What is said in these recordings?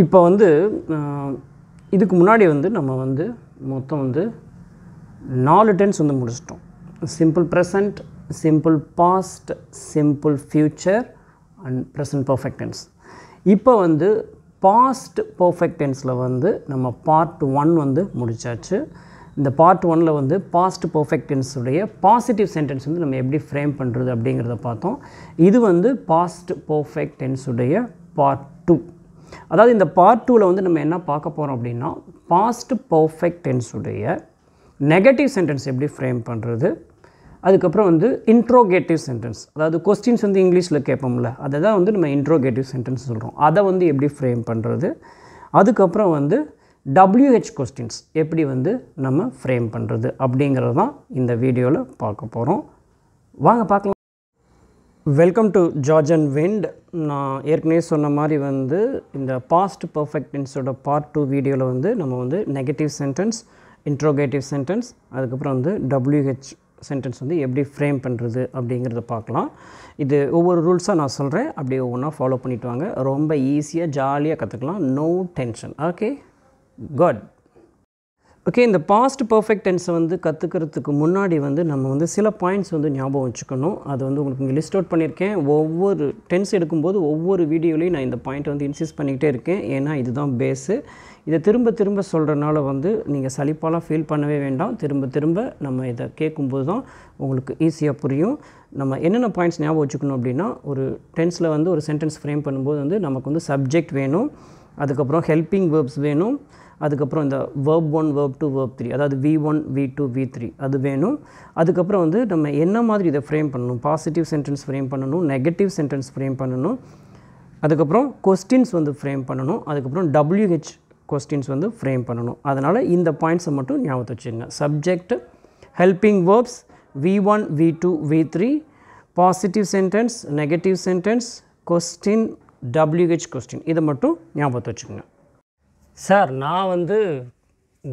இப்போ வந்து இதுக்கு முன்னாடி வந்து நம்ம வந்து மொத்தம் வந்து 4 டென்ஸ் வந்து முடிச்சிட்டோம். Simple present, simple past, simple future and present perfect tense. இப்போ வந்து பாஸ்ட் பர்ஃபெக்ட் டென்ஸில் வந்து நம்ம பார்ட் 1 வந்து முடித்தாச்சு. இந்த பார்ட் 1ல் வந்து பாஸ்ட் பர்ஃபெக்ட் டென்ஸுடைய பாசிட்டிவ் சென்டென்ஸ் வந்து நம்ம எப்படி ஃப்ரேம் பண்ணுறது அப்படிங்கிறத பார்த்தோம். இது வந்து பாஸ்ட் பர்ஃபெக்ட் டென்ஸுடைய பார்ட் 2. அதாவது இந்த பார்ட் 2வில் வந்து நம்ம என்ன பார்க்க போகிறோம் அப்படின்னா, பாஸ்ட் பர்ஃபெக்ட் டென்ஸுடைய நெகட்டிவ் சென்டென்ஸ் எப்படி ஃப்ரேம் பண்ணுறது, அதுக்கப்புறம் வந்து இன்ட்ரோகேட்டிவ் சென்டென்ஸ், அதாவது கொஸ்டின்ஸ் வந்து இங்கிலீஷில் கேட்போம்ல, அதை தான் வந்து நம்ம இன்ட்ரோகேட்டிவ் சென்டென்ஸ் சொல்கிறோம், அதை வந்து எப்படி ஃப்ரேம் பண்ணுறது, அதுக்கப்புறம் வந்து WH கொஸ்டின்ஸ் எப்படி வந்து நம்ம ஃப்ரேம் பண்ணுறது அப்படிங்கிறது தான் இந்த வீடியோவில் பார்க்க போகிறோம். வாங்க பார்க்கலாம். Welcome to George and wind. நான் ஏற்கனவே சொன்ன மாதிரி வந்து இந்த பாஸ்ட் பர்ஃபெக்ட் டென்ஸோட பார்ட் 2 வீடியோவில் வந்து நம்ம வந்து நெகட்டிவ் சென்டென்ஸ், இன்ட்ரோகேட்டிவ் சென்டென்ஸ், அதுக்கப்புறம் வந்து WH சென்டென்ஸ் வந்து எப்படி ஃப்ரேம் பண்ணுறது அப்படிங்கிறத பார்க்கலாம். இது ஒவ்வொரு ரூல்ஸாக நான் சொல்கிறேன், அப்படியே ஒவ்வொன்றா ஃபாலோ பண்ணிவிட்டு வாங்க. ரொம்ப ஈஸியாக ஜாலியாக கற்றுக்கலாம், no tension. Okay, good. Okay, இந்த பாஸ்ட் பர்ஃபெக்ட் டென்ஸை வந்து கற்றுக்கிறதுக்கு முன்னாடி வந்து நம்ம வந்து சில பாயிண்ட்ஸ் வந்து ஞாபகம் வச்சுக்கணும். அது வந்து உங்களுக்கு இங்கே லிஸ்ட் அவுட் பண்ணியிருக்கேன். ஒவ்வொரு டென்ஸ் எடுக்கும்போது ஒவ்வொரு வீடியோலையும் நான் இந்த பாயிண்ட்டை வந்து இன்சிஸ்ட் பண்ணிக்கிட்டே இருக்கேன். ஏன்னா இதுதான் பேஸு. இதை திரும்ப திரும்ப சொல்கிறனால வந்து நீங்கள் சலிப்பாலாம் ஃபீல் பண்ணவே வேண்டாம். திரும்ப திரும்ப நம்ம இதை கேட்கும்போது தான் உங்களுக்கு ஈஸியாக புரியும். நம்ம என்னென்ன பாயிண்ட்ஸ் ஞாபகம் வச்சுக்கணும் அப்படின்னா, ஒரு டென்ஸில் வந்து ஒரு சென்டென்ஸ் ஃப்ரேம் பண்ணும்போது வந்து நமக்கு வந்து சப்ஜெக்ட் வேணும், அதுக்கப்புறம் ஹெல்பிங் வேர்ப்ஸ் வேணும், அதுக்கப்புறம் இந்த verb 1, verb 2, verb 3, அதாவது V1, V2, V3 அது வேணும். அதுக்கப்புறம் வந்து நம்ம என்ன மாதிரி இதை ஃப்ரேம் பண்ணணும், பாசிட்டிவ் சென்டென்ஸ் ஃப்ரேம் பண்ணணும், நெகட்டிவ் சென்டென்ஸ் ஃப்ரேம் பண்ணணும், அதுக்கப்புறம் கொஸ்டின்ஸ் வந்து ஃப்ரேம் பண்ணணும், அதுக்கப்புறம் WH கொஸ்டின்ஸ் வந்து ஃப்ரேம் பண்ணணும். அதனால் இந்த பாயிண்ட்ஸை மட்டும் ஞாபகத்தை வச்சுங்க. Subject, helping verbs, V1, V2, V3, positive sentence, negative sentence, question, WH question, இதை மட்டும் ஞாபகத்தை வச்சுக்கோங்க. சார், நான் வந்து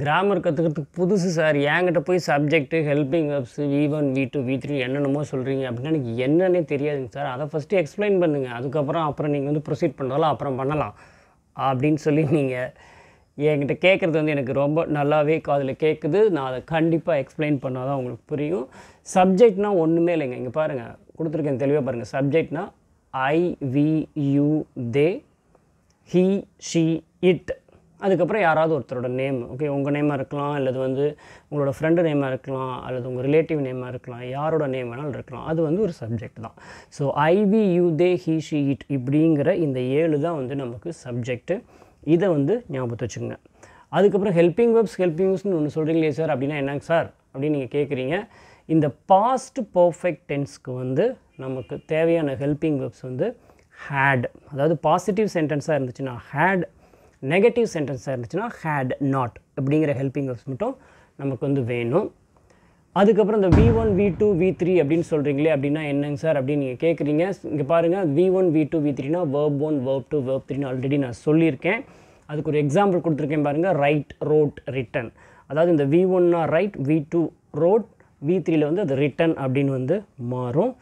கிராமர் கற்றுக்கிறதுக்கு புதுசு சார், என்கிட்ட போய் subject, helping verbs, V1, V2, V3 என்னென்னமோ சொல்கிறீங்க அப்படின்னா எனக்கு என்னன்னே தெரியாதுங்க சார். அதை ஃபஸ்ட்டு எக்ஸ்பிளைன் பண்ணுங்கள், அப்புறம் நீங்கள் வந்து ப்ரொசீட் பண்ணுறதால அப்புறம் பண்ணலாம் அப்படின்னு சொல்லி நீங்கள் என்கிட்ட கேட்குறது வந்து எனக்கு ரொம்ப நல்லாவே காதில் கேட்குது. நான் அதை கண்டிப்பாக எக்ஸ்பிளைன் பண்ணால் தான் உங்களுக்கு புரியும். சப்ஜெக்ட்னா ஒன்றுமே இல்லைங்க. இங்கே பாருங்கள், கொடுத்துருக்கேன் தெளிவாக பாருங்கள். சப்ஜெக்ட்னா I, we, you, they, he, she, it, அதுக்கப்புறம் யாராவது ஒருத்தரோட நேம். ஓகே, உங்கள் நேமாக இருக்கலாம், அல்லது வந்து உங்களோட ஃப்ரெண்டு நேமாக இருக்கலாம், அல்லது உங்கள் ரிலேட்டிவ் நேமாக இருக்கலாம், யாரோட நேம் வேணாலும் இருக்கலாம். அது வந்து ஒரு சப்ஜெக்ட் தான். So I, we, you, they, he, she, it இப்படிங்கிற இந்த 7 தான் வந்து நமக்கு சப்ஜெக்ட்டு. இதை வந்து ஞாபகத்தை வச்சுக்கோங்க. அதுக்கப்புறம் ஹெல்பிங் வேர்ப்ஸ், ஹெல்பிங் வேர்ப்ஸ்னு ஒன்று சொல்கிறீங்களே சார் அப்படின்னா என்னங்க சார் அப்படின்னு நீங்கள் கேட்குறீங்க. இந்த பாஸ்ட் பர்ஃபெக்ட் டென்ஸ்க்கு வந்து நமக்கு தேவையான ஹெல்பிங் வேர்ப்ஸ் வந்து had, அதாவது பாசிட்டிவ் சென்டென்ஸாக இருந்துச்சுன்னா had, நெகட்டிவ் சென்டென்ஸாக இருந்துச்சுன்னா had not அப்படிங்கிற ஹெல்பிங் வேர்ப்ஸ் மட்டும் நமக்கு வந்து வேணும். அதுக்கப்புறம் இந்த V1, V2, V3 அப்படின்னு சொல்கிறீங்களே அப்படின்னா என்னங்க சார் அப்படின்னு நீங்கள் கேட்குறீங்க. இங்கே பாருங்கள், V1, V2, V3னா verb 1, verb 2, verb 3ன்னு ஆல்ரெடி நான் சொல்லியிருக்கேன். அதுக்கு ஒரு எக்ஸாம்பிள் கொடுத்துருக்கேன் பாருங்கள். Write, wrote, written. அதாவது இந்த V1னா ரைட், V2 ரோட், V3யில் வந்து அது ரிட்டன் அப்படின்னு வந்து மாறும்.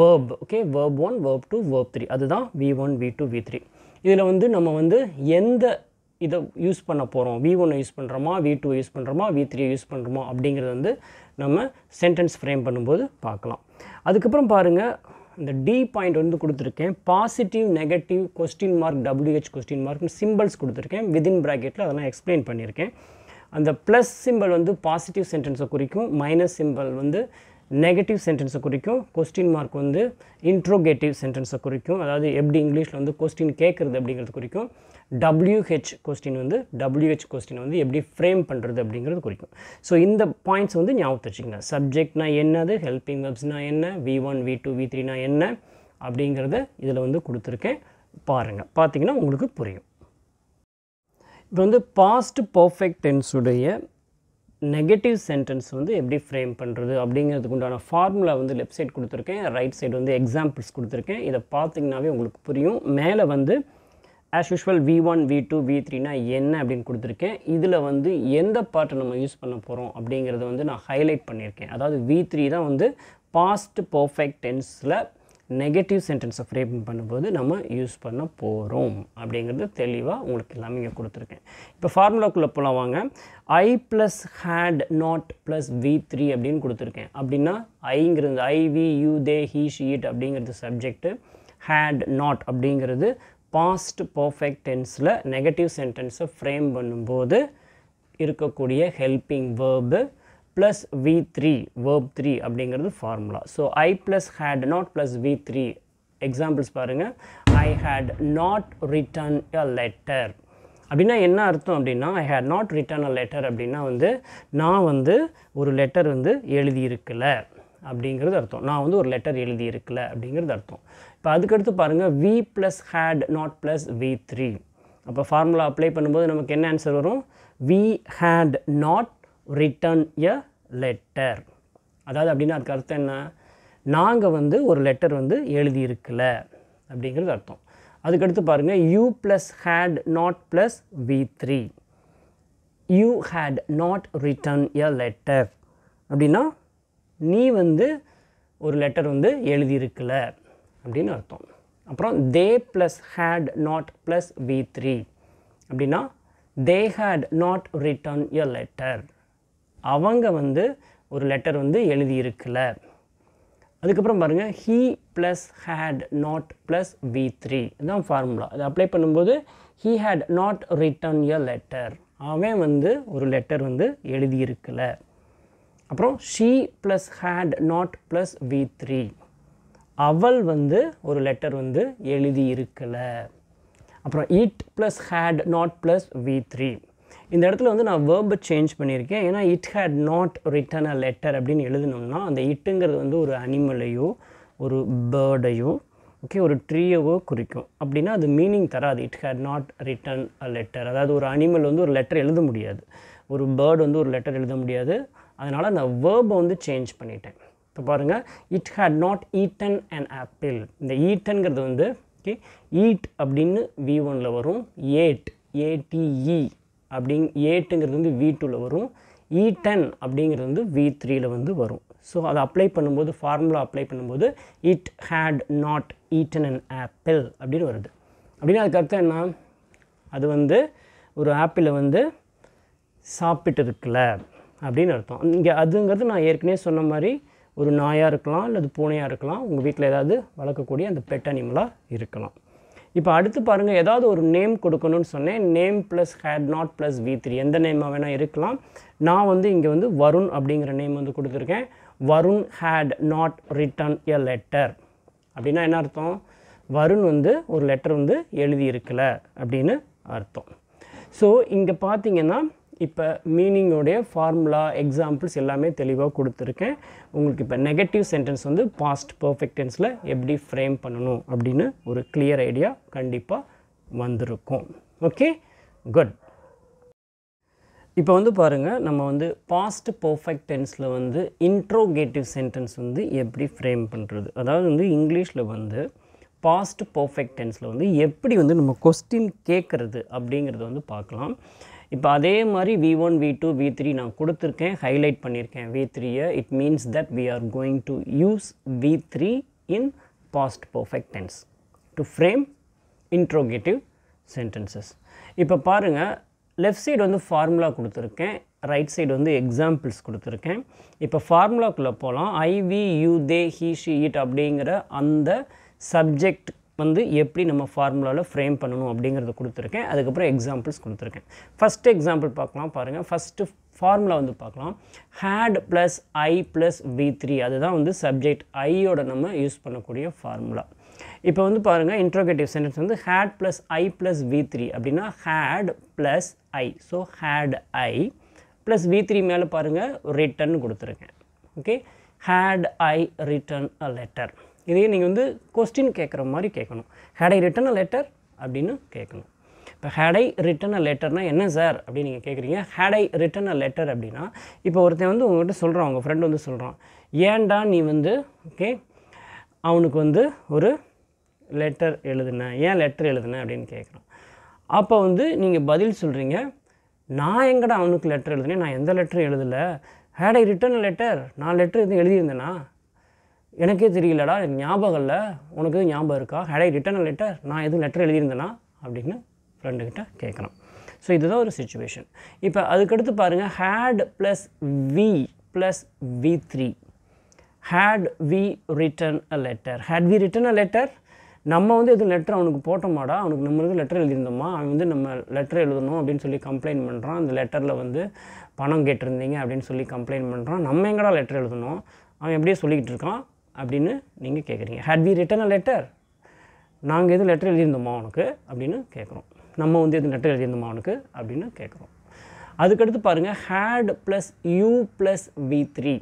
Verb, okay, verb 1, verb 2, verb 3 அதுதான் V1, V2, V3. இதில் வந்து நம்ம வந்து எந்த இதை யூஸ் பண்ண போகிறோம், V1 யூஸ் பண்ணுறோமா, V2 யூஸ் பண்ணுறோமா, V3 யூஸ் பண்ணுறோமா அப்படிங்கிறது வந்து நம்ம சென்டென்ஸ் ஃப்ரேம் பண்ணும்போது பார்க்கலாம். அதுக்கப்புறம் பாருங்கள், இந்த D பாயிண்ட் வந்து கொடுத்துருக்கேன். Positive, negative, question mark, WH question மார்க்னு சிம்பிள்ஸ் கொடுத்துருக்கேன். விதின் ப்ராக்கெட்டில் அதெல்லாம் எக்ஸ்பிளைன் பண்ணியிருக்கேன். அந்த ப்ளஸ் சிம்பிள் வந்து பாசிட்டிவ் சென்டென்ஸை குறிக்கும், மைனஸ் சிம்பிள் வந்து நெகட்டிவ் சென்டென்ஸை குறிக்கும், கொஸ்டின் மார்க் வந்து இன்ட்ரோகேட்டிவ் சென்டென்ஸை குறிக்கும், அதாவது எப்படி இங்கிலீஷில் வந்து கொஸ்டின் கேட்குறது அப்படிங்கிறது குறிக்கும், WH கொஸ்டின் வந்து WH கொஸ்டின் வந்து எப்படி ஃப்ரேம் பண்ணுறது அப்படிங்கிறது குறிக்கும். ஸோ இந்த பாயிண்ட்ஸ் வந்து ஞாபகத்தை வச்சுக்கோங்க. சப்ஜெக்ட்னா என்னது, ஹெல்பிங் வேர்ப்ஸ்னால் என்ன, V1, V2, V3னா என்ன அப்படிங்கிறத இதில் வந்து கொடுத்துருக்கேன். பாருங்கள், பார்த்தீங்கன்னா உங்களுக்கு புரியும். இப்போ வந்து பாஸ்ட் பர்ஃபெக்ட் டென்ஸுடைய நெகட்டிவ் சென்டென்ஸ் வந்து எப்படி ஃப்ரேம் பண்ணுறது அப்படிங்கிறதுக்கு உண்டான ஃபார்முலா வந்து லெஃப்ட் சைடு கொடுத்துருக்கேன், ரைட் சைடு வந்து எக்ஸாம்பிள்ஸ் கொடுத்துருக்கேன். இதை பார்த்திங்கனாவே உங்களுக்கு புரியும். மேலே வந்து ஆஸ் யூஷுவல் V1, V2, V3னா என்ன அப்படின்னு கொடுத்துருக்கேன். இதில் வந்து எந்த பார்ட்டை நம்ம யூஸ் பண்ண போகிறோம் அப்படிங்கிறத வந்து நான் ஹைலைட் பண்ணியிருக்கேன். அதாவது V3 தான் வந்து பாஸ்ட் பர்ஃபெக்ட் டென்ஸில் negative sentence of frame பண்ணும்போது நம்ம யூஸ் பண்ண போறோம் அப்படிங்கிறது தெளிவா உங்களுக்கு எல்லாமே இங்க கொடுத்திருக்கேன். இப்போ ஃபார்முலாக்குள்ள போலாம் வாங்க. I plus had not plus v3 அப்படினு கொடுத்திருக்கேன். அப்படினா I ங்கிறது I we you they he she it அப்படிங்கிறது சப்ஜெக்ட், had not அப்படிங்கிறது past perfect tenseல negative sentence of frame பண்ணும்போது இருக்கக்கூடிய helping verb plus v3 verb 3 அப்படிங்கிறது formula. So I plus had not plus v3 examples பாருங்க. I had not written a letter அப்படினா என்ன அர்த்தம் அப்படினா I had not written a letter அப்படினா வந்து நான் வந்து ஒரு லெட்டர் வந்து எழுதி இருக்கல அப்படிங்கிறது அர்த்தம். நான் வந்து ஒரு லெட்டர் எழுதி இருக்கல அப்படிங்கிறது அர்த்தம். இப்போ அதுக்கு அடுத்து பாருங்க v plus had not plus v3. அப்ப formula apply பண்ணும்போது நமக்கு என்ன answer வரும்? We had not written a letter. அதாவது அப்படினா அதுக்கு அர்த்தம் என்ன? நாங்க வந்து ஒரு லெட்டர் வந்து எழுதி இருக்கல அப்படிங்கிறது அர்த்தம். அதுக்கு அடுத்து பாருங்க u plus had not plus v3. You had not written a letter அப்படினா நீ வந்து ஒரு லெட்டர் வந்து எழுதி இருக்கல அப்படினு அர்த்தம். அப்புறம் they plus had not plus v3 அப்படினா they had not written a letter. அவங்க வந்து ஒரு லெட்டர் வந்து எழுதி இருக்கல. அதுக்கப்புறம் பாருங்க he plus had not plus v3 இதான் ஃபார்முலா. அதை அப்ளை பண்ணும்போது he had not written a letter. அவன் வந்து ஒரு லெட்டர் வந்து எழுதி இருக்கல. அப்புறம் she plus had not plus v3 அவள் வந்து ஒரு லெட்டர் வந்து எழுதி இருக்கல. அப்புறம் it plus had not plus v3 இந்த இடத்துல வந்து நான் verb சேஞ்ச் பண்ணியிருக்கேன். ஏன்னா it had not written a letter அப்படின்னு எழுதணும்னா அந்த இட்டுங்கிறது வந்து ஒரு அனிமலையோ ஒரு பேர்டையோ ஓகே ஒரு ட்ரீயவோ குறிக்கும். அப்படின்னா அது மீனிங் தராது. it had not written a letter அதாவது ஒரு அனிமல் வந்து ஒரு லெட்டர் எழுத முடியாது, ஒரு பேர்டு வந்து ஒரு லெட்டர் எழுத முடியாது. அதனால் நான் வேர்பை வந்து சேஞ்ச் பண்ணிட்டேன். இப்போ பாருங்கள் it had not eaten and apple. இந்த ஈட்டன்கிறது வந்து ஓகே ஈட் அப்படின்னு வி ஒனில் வரும், ஏட் ஏடிஇ அப்படிங் ஏட்டுங்கிறது வந்து வி டூவில் வரும், ஈட்டன் அப்படிங்கிறது வந்து வி த்ரீயில் வந்து வரும். ஸோ அதை அப்ளை பண்ணும்போது ஃபார்முலா அப்ளை பண்ணும்போது it had not eaten and apple அப்படின்னு வருது. அப்படின்னு அதுக்கு அர்த்தம் என்ன? அது வந்து ஒரு ஆப்பிளை வந்து சாப்பிட்டு இருக்கல அப்படின்னு அர்த்தம். இங்கே அதுங்கிறது நான் ஏற்கனவே சொன்ன மாதிரி ஒரு நாயாக இருக்கலாம், அல்லது பூனையாக இருக்கலாம், உங்கள் வீட்டில் ஏதாவது வளர்க்கக்கூடிய அந்த பெட் அனிமலாக இருக்கலாம். இப்போ அடுத்து பாருங்கள் ஏதாவது ஒரு நேம் கொடுக்கணும்னு சொன்னேன். Name plus had not plus V three எந்த நேமாக வேணால் இருக்கலாம். நான் வந்து இங்கே வந்து வருண் அப்படிங்கிற நேம் வந்து கொடுத்துருக்கேன். Varun had not written a letter அப்படின்னா என்ன அர்த்தம்? வருண் வந்து ஒரு லெட்டர் வந்து எழுதியிருக்கல அப்படின்னு அர்த்தம். ஸோ இங்கே பார்த்தீங்கன்னா இப்போ மீனிங்கோடைய ஃபார்முலா எக்ஸாம்பிள்ஸ் எல்லாமே தெளிவாக கொடுத்துருக்கேன். உங்களுக்கு இப்போ நெகட்டிவ் சென்டென்ஸ் வந்து பாஸ்ட் பர்ஃபெக்ட் டென்ஸில் எப்படி ஃப்ரேம் பண்ணணும் அப்படின்னு ஒரு கிளியர் ஐடியா கண்டிப்பாக வந்திருக்கும். Okay good. இப்போ வந்து பாருங்கள் நம்ம வந்து பாஸ்ட் பர்ஃபெக்ட் டென்ஸில் வந்து இன்ட்ரோகேட்டிவ் சென்டென்ஸ் வந்து எப்படி ஃப்ரேம் பண்ணுறது, அதாவது வந்து இங்கிலீஷில் வந்து பாஸ்ட் பர்ஃபெக்ட் டென்ஸில் வந்து எப்படி வந்து நம்ம கொஸ்டின் கேட்குறது அப்படிங்கிறத வந்து பார்க்கலாம். இப்போ அதே மாதிரி v1 v2 v3 நான் கொடுத்துருக்கேன், ஹைலைட் பண்ணியிருக்கேன் v3-ஐ. It means that we are going to use v3 in past perfect tense to frame interrogative sentences. இப்போ பாருங்கள் லெஃப்ட் சைடு வந்து ஃபார்முலா கொடுத்துருக்கேன், ரைட் சைடு வந்து எக்ஸாம்பிள்ஸ் கொடுத்துருக்கேன். இப்போ ஃபார்முலாக்குள்ளே போகலாம். I we you they he she it அப்படிங்கிற அந்த சப்ஜெக்ட் வந்து எப்படி நம்ம ஃபார்முலாவில் ஃப்ரேம் பண்ணணும் அப்படிங்கிறத கொடுத்துருக்கேன். அதுக்கப்புறம் எக்ஸாம்பிள்ஸ் கொடுத்துருக்கேன். ஃபஸ்ட்டு எக்ஸாம்பிள் பார்க்கலாம் பாருங்கள். ஃபஸ்ட்டு ஃபார்முலா வந்து பார்க்கலாம். had plus I plus v3 அதுதான் வந்து சப்ஜெக்ட் ஐயோட நம்ம யூஸ் பண்ணக்கூடிய ஃபார்முலா. இப்போ வந்து பாருங்கள் இன்ட்ரோகேட்டிவ் சென்டென்ஸ் வந்து had plus I plus v3 அப்படின்னா had plus I. So had I plus v3 மேலே பாருங்கள் ரிட்டன் கொடுத்துருக்கேன். Okay had I written a letter இதே நீங்கள் வந்து கொஸ்டின் கேட்குற மாதிரி கேட்கணும். had I written a letter அப்படின்னு கேட்கணும். இப்போ had I written a letterனா என்ன சார் அப்படின்னு நீங்கள் கேட்குறீங்க. had I written a letter அப்படின்னா இப்போ ஒருத்தன் வந்து உங்கள்கிட்ட சொல்கிறான், உங்கள் ஃப்ரெண்டு வந்து சொல்கிறான், ஏன்டா நீ வந்து ஓகே அவனுக்கு வந்து ஒரு லெட்டர் எழுதுனேன், ஏன் லெட்டர் எழுதுனேன் அப்படின்னு கேட்குறான். அப்போ வந்து நீங்கள் பதில் சொல்கிறீங்க, நான் எங்கடா அவனுக்கு லெட்டர் எழுதுனேன், நான் எந்த லெட்டரும் எழுதலை, had I written a letter நான் லெட்டர் எதுவும் எழுதியிருந்தேனா எனக்கே தெரியலடா, எனக்கு ஞாபகம் இல்லை, உனக்கு ஞாபகம் இருக்கா, ஹேட் ஐ ரிட்டன் லெட்டர், நான் எதுவும் லெட்டர் எழுதியிருந்தேனா அப்படின்னு ஃப்ரெண்டுக்கிட்ட கேட்குறான். ஸோ இதுதான் ஒரு சுச்சுவேஷன். இப்போ அதுக்கடுத்து பாருங்கள், had plus we plus V three. Had we written a letter, had we written a letter, நம்ம வந்து எதுவும் லெட்டர் அவனுக்கு போட்டோமாடா, அவனுக்கு நம்மளுக்கு லெட்டர் எழுதியிருந்தோமா, அவன் வந்து நம்ம லெட்டர் எழுதணும் அப்படின்னு சொல்லி கம்ப்ளைண்ட் பண்ணுறான், அந்த லெட்டரில் வந்து பணம் கேட்டிருந்தீங்க அப்படின்னு சொல்லி கம்ப்ளைண்ட் பண்ணுறான், நம்ம எங்கடா லெட்டர் எழுதணும், அவன் எப்படியே சொல்லிக்கிட்டு இருக்கான் அப்படின்னு நீங்கள் கேட்குறீங்க. Had we written a letter, நாங்கள் எதுவும் லெட்டர் எழுதியிருந்தோமா அவனுக்கு அப்படின்னு கேட்குறோம், நம்ம வந்து எதுவும் லெட்டர் எழுதியிருந்தோமா அவனுக்கு அப்படின்னு கேட்குறோம். அதுக்கடுத்து பாருங்கள், had plus you plus V three.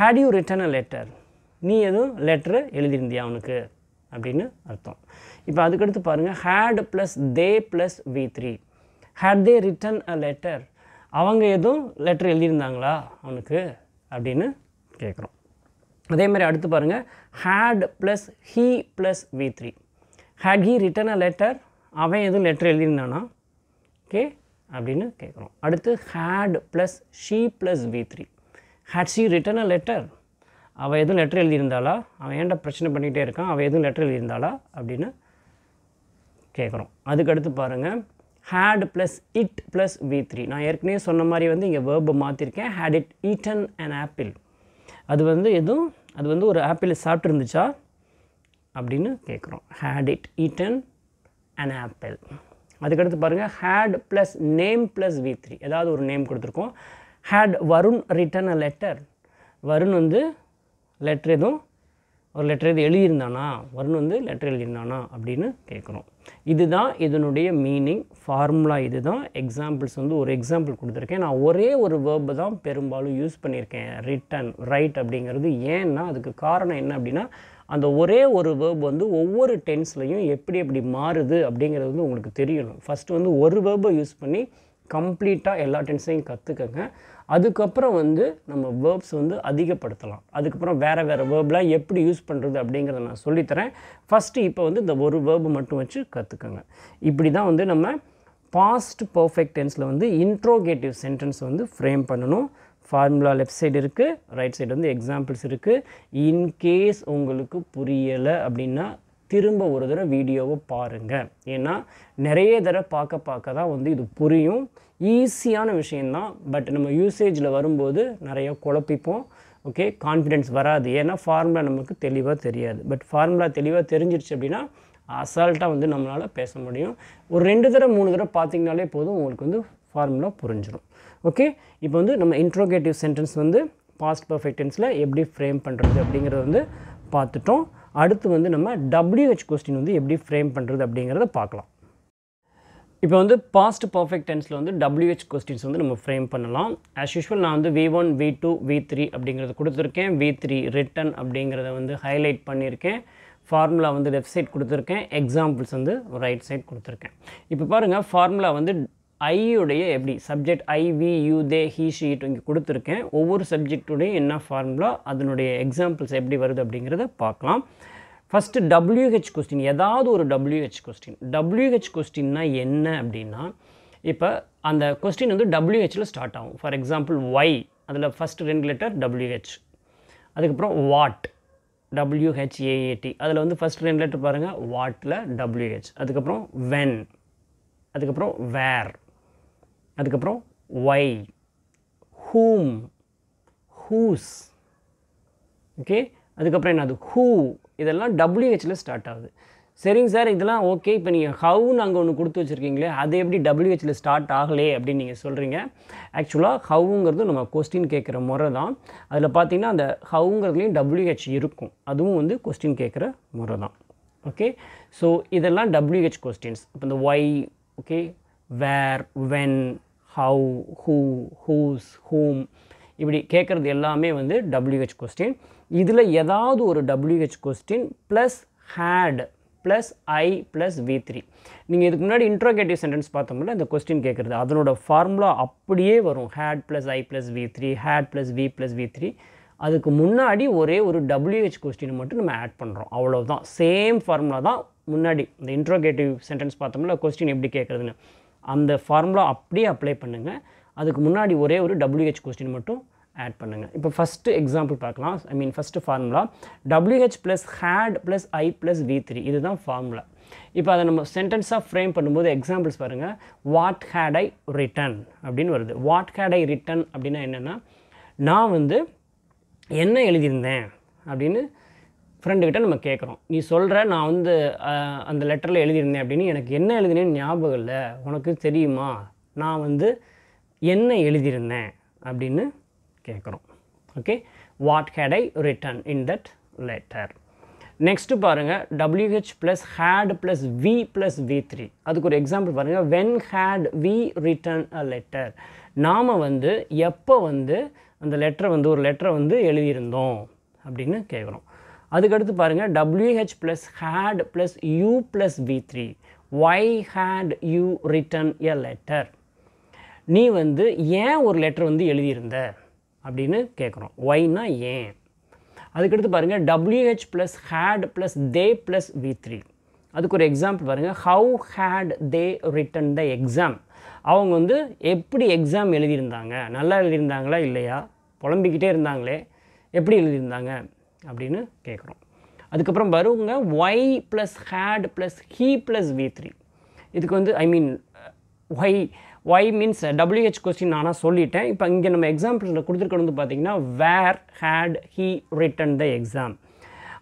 Had you written a letter, நீ எதுவும் லெட்டரு எழுதியிருந்தியா அவனுக்கு அப்படின்னு அர்த்தம். இப்போ அதுக்கடுத்து பாருங்கள், had plus they plus V three. Had they written a letter, அவங்க எதுவும் லெட்டர் எழுதியிருந்தாங்களா அவனுக்கு அப்படின்னு கேட்குறோம். அதேமாதிரி அடுத்து பாருங்கள், had plus he plus V three. Had he written a letter, அவன் எதுவும் லெட்டர் எழுதியிருந்தானா ஓகே அப்படின்னு கேட்குறோம். அடுத்து had plus she plus V three. Had she written a letter, அவள் எதுவும் லெட்டர் எழுதியிருந்தாளா, அவன் ஏன்டா பிரச்சனை பண்ணிகிட்டே இருக்கான், அவள் எதுவும் லெட்டர் எழுதியிருந்தாளா அப்படின்னு கேட்குறோம். அதுக்கடுத்து பாருங்கள், had plus it plus V three. நான் ஏற்கனவே சொன்ன மாதிரி வந்து இங்கே வேர்பை மாற்றிருக்கேன். Had it eaten an apple, அது வந்து எதுவும் அது வந்து ஒரு ஆப்பிள் சாப்பிட்ருந்துச்சா அப்படின்னு கேட்குறோம். Had it eaten an apple. அதுக்கடுத்து பாருங்கள், had plus name plus V three. ஏதாவது ஒரு நேம் கொடுத்துருக்கோம். Had Varun written a letter, Varun வந்து லெட்டர் எதுவும் ஒரு லெட்டர் எதுவும் எழுதியிருந்தானா, வருண் வந்து லெட்டர் எழுதியிருந்தானா அப்படின்னு கேட்குறோம். இதுதான் இதனுடைய மீனிங் ஃபார்முலா. இது தான் எக்ஸாம்பிள்ஸ். வந்து ஒரு எக்ஸாம்பிள் கொடுத்துருக்கேன். நான் ஒரே ஒரு வேர்பு தான் பெரும்பாலும் யூஸ் பண்ணியிருக்கேன், ரிட்டன் ரைட் அப்படிங்கிறது. ஏன்னா அதுக்கு காரணம் என்ன அப்படின்னா, அந்த ஒரே ஒரு வேர்பு வந்து ஒவ்வொரு டென்ஸ்லையும் எப்படி எப்படி மாறுது அப்படிங்கிறது வந்து உங்களுக்கு தெரியணும். ஃபஸ்ட்டு வந்து ஒரு வேர்பை யூஸ் பண்ணி கம்ப்ளீட்டாக எல்லா டென்ஸையும் கற்றுக்கங்க. அதுக்கப்புறம் வந்து நம்ம வேர்ப்ஸ் வந்து அதிகப்படுத்தலாம். அதுக்கப்புறம் வேறு வேறு வேர்ப்லாம் எப்படி யூஸ் பண்ணுறது அப்படிங்கிறத நான் சொல்லித்தரேன். ஃபஸ்ட்டு இப்போ வந்து இந்த ஒரு வேர்பு மட்டும் வச்சு கற்றுக்கங்க. இப்படி தான் வந்து நம்ம பாஸ்ட் பர்ஃபெக்ட் டென்ஸில் வந்து இன்ட்ரோகேட்டிவ் சென்டென்ஸ் வந்து ஃப்ரேம் பண்ணணும். ஃபார்முலா லெஃப்ட் சைடு இருக்குது, ரைட் சைடு வந்து எக்ஸாம்பிள்ஸ் இருக்குது. இன்கேஸ் உங்களுக்கு புரியலை அப்படின்னா திரும்ப ஒரு தடவை வீடியோவை பாருங்கள். ஏன்னா நிறைய தடவை பார்க்க பார்க்க தான் வந்து இது புரியும். ஈஸியான விஷயந்தான், பட் நம்ம யூசேஜில் வரும்போது நிறையா குழப்பிப்போம். ஓகே, கான்ஃபிடென்ஸ் வராது. ஏன்னா ஃபார்முலா நமக்கு தெளிவாக தெரியாது. பட் ஃபார்முலா தெளிவாக தெரிஞ்சிருச்சு அப்படின்னா அசால்ட்டாக வந்து நம்மளால் பேச முடியும். ஒரு 2 தடவை 3 தடவை பார்த்திங்கனாலே போதும், உங்களுக்கு வந்து ஃபார்முலா புரிஞ்சிடும். ஓகே, இப்போ வந்து நம்ம இன்ட்ரோகேட்டிவ் சென்டென்ஸ் வந்து பாஸ்ட் பர்ஃபெக்ட் டென்ஸில் எப்படி ஃப்ரேம் பண்ணுறது அப்படிங்கிறத வந்து பார்த்துட்டோம். அடுத்து வந்து நம்ம டபிள்யூஹெச் கொஸ்டின் வந்து எப்படி ஃப்ரேம் பண்ணுறது அப்படிங்கிறத பார்க்கலாம். இப்போ வந்து பாஸ்ட் பர்ஃபெக்ட் டென்ஸில் வந்து டபிள்யூஹெச் கொஸ்டின்ஸ் வந்து நம்ம ஃப்ரேம் பண்ணலாம். ஆஸ் யூஷுவல் நான் வந்து V1 V2 V3 அப்படிங்கிறது கொடுத்துருக்கேன். V3 ரிட்டன் அப்படிங்கிறத வந்து ஹைலைட் பண்ணியிருக்கேன். ஃபார்முலா வந்து லெஃப்ட் சைட் கொடுத்துருக்கேன். எக்ஸாம்பிள்ஸ் வந்து ரைட் சைட் கொடுத்துருக்கேன். இப்போ பாருங்கள், ஃபார்முலா வந்து ஐயுடைய எப்படி subject I we you they he she it இங்கே கொடுத்துருக்கேன். ஒவ்வொரு சப்ஜெக்டுடைய என்ன ஃபார்முலா, அதனுடைய எக்ஸாம்பிள்ஸ் எப்படி வருது அப்படிங்கிறத பார்க்கலாம். ஃபஸ்ட்டு டபிள்யூஹெச் கொஸ்டின், ஏதாவது ஒரு டபிள்யூஹெச் கொஸ்டின். டபிள்யூஹெச் கொஸ்டின்னா என்ன அப்படின்னா, இப்போ அந்த கொஸ்டின் வந்து டபிள்யூஹெச்சில் ஸ்டார்ட் ஆகும். ஃபார் எக்ஸாம்பிள் ஒய், அதில் ஃபஸ்ட்டு 2 லெட்டர் டபிள்யூஹெச். அதுக்கப்புறம் வாட், டபிள்யூஹெச்ஏஏடி, அதில் வந்து ஃபஸ்ட்டு 2 லெட்டர் பாருங்கள், வாட்டில் டபிள்யூஹெச். அதுக்கப்புறம் வென், அதுக்கப்புறம் வேர், அதுக்கப்புறம் ஒய், ஹூம், ஹூஸ். ஓகே, அதுக்கப்புறம் என்னது, ஹூ, இதெல்லாம் டபிள்யூஹெச்சில் ஸ்டார்ட் ஆகுது. சரிங்க சார், இதெல்லாம் ஓகே. இப்போ நீங்கள் ஹவுன்னு அங்கே ஒன்று கொடுத்து வச்சுருக்கீங்களே, அது எப்படி டபிள்யூஹெச்சில் ஸ்டார்ட் ஆகலே அப்படின்னு நீங்கள் சொல்கிறீங்க. ஆக்சுவலாக ஹவுங்கிறது நம்ம கொஸ்டின் கேட்குற முறை தான். அதில் பார்த்தீங்கன்னா அந்த ஹவுங்கிறதுலேயும் டபிள்யூஹெச் இருக்கும். அதுவும் வந்து கொஸ்டின் கேட்குற முறை தான். ஓகே, ஸோ இதெல்லாம் டபிள்யூஹெச் கொஸ்டின்ஸ். இப்போ இந்த why, okay, where, when, how, who, whose, whom, இப்படி கேட்குறது எல்லாமே வந்து டபிள்யூஹெச் கொஸ்டின். இதில் ஏதாவது ஒரு WH question plus had plus I plus V three. நீங்கள் இதுக்கு முன்னாடி இன்ட்ரோகேட்டிவ் சென்டென்ஸ் பார்த்தோம்னா இந்த கொஸ்டின் கேட்குறது அதனோட ஃபார்முலா அப்படியே வரும். Had plus I plus V three, had plus we plus V three. அதுக்கு முன்னாடி ஒரே ஒரு டபிள்யூஹெச் கொஸ்டின் மட்டும் நம்ம ஆட் பண்ணுறோம், அவ்வளோதான். சேம் ஃபார்முலா தான் முன்னாடி இந்த இன்ட்ரோகேட்டிவ் சென்டென்ஸ் பார்த்தோம்னா கொஸ்டின் எப்படி கேட்குறதுன்னு, அந்த ஃபார்முலா அப்படியே அப்ளை பண்ணுங்கள். அதுக்கு முன்னாடி ஒரே ஒரு டபிள்யூஹெச் கொஸ்டின் மட்டும் add pannunga. Ipo first example paakalam. I mean first formula WH plus had plus I plus V3. This is the formula. Ipo adha nam sentence ah frame பண்ணும்போது examples பாருங்க. What had I written அப்படினு வருது. What had I written அப்படினா என்னன்னா நான் வந்து என்ன எழுதி இருந்தேன் அப்படினு friend கிட்ட நம்ம கேக்குறோம். நீ சொல்ற நான் வந்து அந்த லெட்டர்ல எழுதி இருந்தேன் அப்படினு எனக்கு என்ன எழுதினேன்னு ஞாபகம் இல்ல. உனக்கு தெரியுமா? நான் வந்து என்ன எழுதி இருந்தேன் அப்படினு கேக்குறோம். Okay, what had I written in that letter? Next பாருங்க WH plus had plus V plus V3. அதுக்கு ஒரு எக்ஸாம்பிள் பாருங்க. When had we written a letter? நாம வந்து எப்ப வந்து அந்த லெட்டர் வந்து ஒரு லெட்டர் வந்து எழுதி இருந்தோம் அப்படினு கேக்குறோம். அதுக்கு அடுத்து பாருங்க WH plus had plus U plus V3. Why had you written a letter? நீ வந்து ஏன் ஒரு லெட்டர் வந்து எழுதி இருந்த அப்படினு கேக்குறோம். Why னா ஏன். அதுக்கு அடுத்து பாருங்க WH plus had plus they plus V3. அதுக்கு ஒரு எக்ஸாம்பிள் பாருங்க. How had they written the exam? அவங்க வந்து எப்படி எக்ஸாம் எழுதி இருந்தாங்க? நல்லா எழுதி இருந்தாங்களா இல்லையா? புலம்பிக்கிட்டே இருந்தாங்களே. எப்படி எழுதி இருந்தாங்க அப்படினு கேக்குறோம். அதுக்கு அப்புறம் பாருங்க why plus had plus he plus V3. இதுக்கு வந்து I mean why means WH question நானா சொல்லிட்டேன். இப்போ இங்க நம்ம எக்ஸாம்பிள்ல கொடுத்திருக்கிறது பாத்தீங்கன்னா where had he written the exam.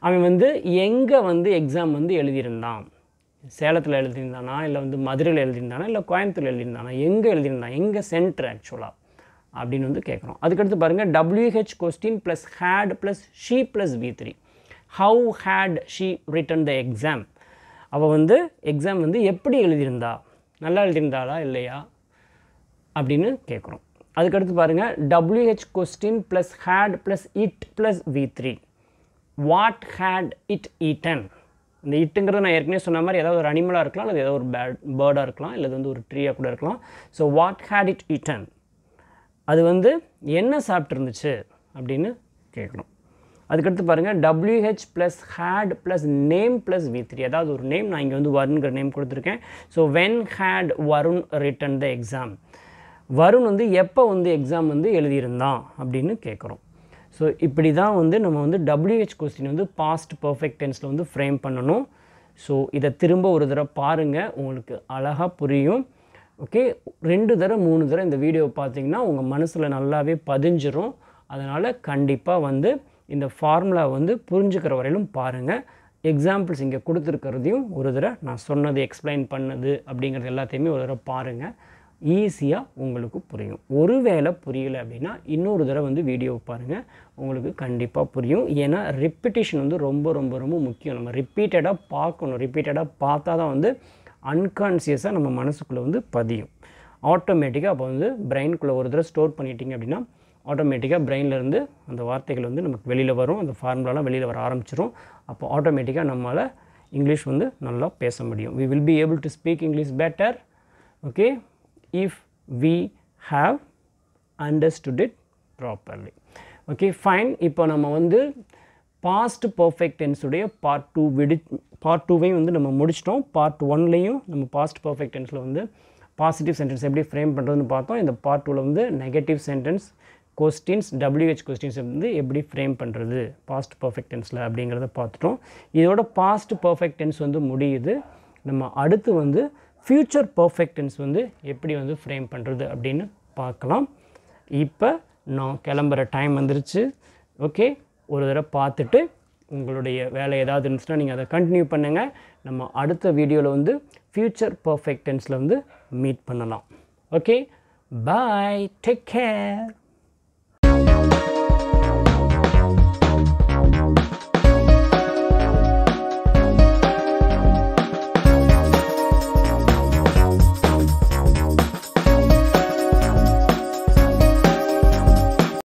அவன் வந்து எங்க வந்து எக்ஸாம் வந்து எழுதி இருந்தான்? சேலத்துல எழுதி இருந்தானா இல்ல வந்து மதுரையில எழுதி இருந்தானா இல்ல கோயம்புத்தூர்ல எழுதி இருந்தானா? எங்க எழுதி இருந்தான்? எங்க சென்டர் ஆக்சுவலா அப்படினு வந்து கேக்குறோம். அதுக்கு அடுத்து பாருங்க WH question plus had plus she plus V3. How had she written the exam? அவ வந்து எக்ஸாம் வந்து எப்படி எழுதி இருந்தா? நல்லா எழுதி இருந்தாளா இல்லையா அப்படினு கேக்குறோம். அதுக்கு அடுத்து பாருங்க WH question plus had plus it plus V3. What had it eaten? இந்த itங்கிறது நான் ஏற்கனவே சொன்ன மாதிரி ஏதாவது ஒரு அனிமலா இருக்கலாம் அல்லது ஏதாவது ஒரு bird ஆ இருக்கலாம் இல்லது வந்து ஒரு tree ஆ கூட இருக்கலாம். So what had it eaten? அது வந்து என்ன சாப்பிட்டு இருந்துச்சு அப்படினு கேக்குறோம். அதுக்கு அடுத்து பாருங்க WH plus had plus name plus V3. அதாவது ஒரு நேம் நான் இங்க வந்து வருண்ங்கற நேம் கொடுத்திருக்கேன். So when had Varun written the exam? Varun வந்து எப்ப வந்து எக்ஸாம் வந்து எழுதி இருந்தான் அப்படினு கேக்குறோம். சோ இப்படி தான் வந்து நம்ம வந்து WH क्वेश्चन வந்து past perfect tenseல வந்து frame பண்ணனும். சோ இத திரும்ப ஒரு தடவை பாருங்க உங்களுக்கு அழகா புரியும். ஓகே ரெண்டு தடவை மூணு தடவை இந்த வீடியோ பாத்தீங்கன்னா உங்க மனசுல நல்லாவே பதிஞ்சிரும். அதனால கண்டிப்பா வந்து இந்த ஃபார்முலா வந்து புரிஞ்சிக்கிற வரையிலும் பாருங்க. எக்ஸாம்பிள்ஸ் இங்க கொடுத்திருக்கிறதையும் ஒரு தடவை நான் சொன்னது எக்ஸ்பிளைன் பண்ணது அப்படிங்கறது எல்லாத்தையுமே ஒரு தடவை பாருங்க. ஈஸியா உங்களுக்கு புரியும். ஒருவேளை புரியல அப்படினா இன்னொரு தடவை வந்து வீடியோ பாருங்க. உங்களுக்கு கண்டிப்பா புரியும். ஏனா ரிபீட்டிஷன் வந்து ரொம்ப ரொம்ப ரொம்ப முக்கியம். நம்ம ரிபீட்டடா பார்க்கணும். ரிபீட்டடா பார்த்தாதான் வந்து அன்கான்ஷியஸா நம்ம மனசுக்குள்ள வந்து பதியும். ஆட்டோமேட்டிக்கா அப்ப வந்து பிரைன் குள்ள ஒரு தடவை ஸ்டோர் பண்ணிட்டீங்க அப்படினா ஆட்டோமேட்டிக்கா பிரைன்ல இருந்து அந்த வார்த்தைகள் வந்து நமக்கு வெளியில வரும். அந்த ஃபார்முலாலாம் வெளியில வர ஆரம்பிச்சிரும். அப்ப ஆட்டோமேட்டிக்கா நம்மால இங்கிலீஷ் வந்து நல்லா பேச முடியும். We will be able to speak English better. Okay? If we have understood it properly. Okay, fine. இப்போ நம்ம வந்து past perfect tense உடைய part 2 part 2 வந்து நம்ம முடிச்சிட்டோம். part 1 லயும் நம்ம past perfect tenseல வந்து positive sentence எப்படி frame பண்றதுன்னு பார்த்தோம். இந்த part 2 ல வந்து negative sentence questions WH questions வந்து எப்படி frame பண்றது past perfect tenseல அப்படிங்கறத பார்த்துட்டோம். இதோட past perfect tense வந்து முடியுது. நம்ம அடுத்து வந்து future perfect tense வந்து எப்படி வந்து frame பண்றது அப்படினு பார்க்கலாம். இப்போ நான் கிளம்பற டைம் வந்துருச்சு. ஓகே ஒரு தடவை பார்த்துட்டு உங்களுடைய வேலை ஏதாவது இருந்துச்சுனா நீங்க அத கண்டினியூ பண்ணுங்க. நம்ம அடுத்த வீடியோல வந்து future perfect tenseல வந்து மீட் பண்ணலாம். Okay bye, take care.